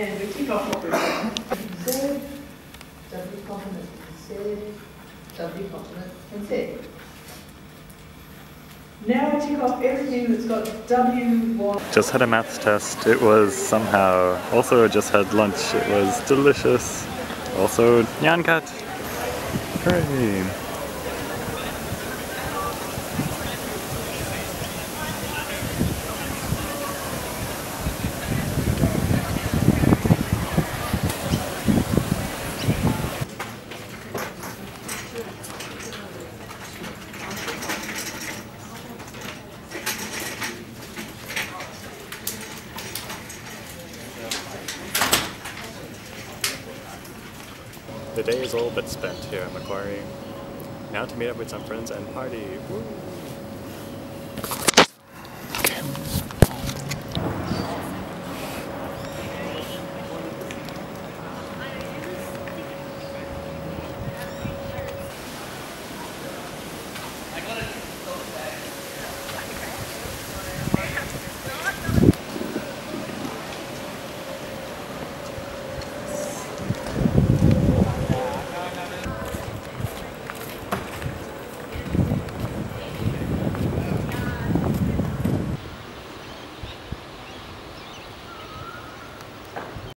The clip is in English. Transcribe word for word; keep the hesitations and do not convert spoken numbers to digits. and we keep on focusing. Save, doubly complement, save, doubly complement, and save. Now tick off everything that's got W one. Just had a maths test, it was somehow. Also just had lunch, it was delicious. Also Nyankat. Hooray! The day is all but spent here at Macquarie. Now to meet up with some friends and party! Woo!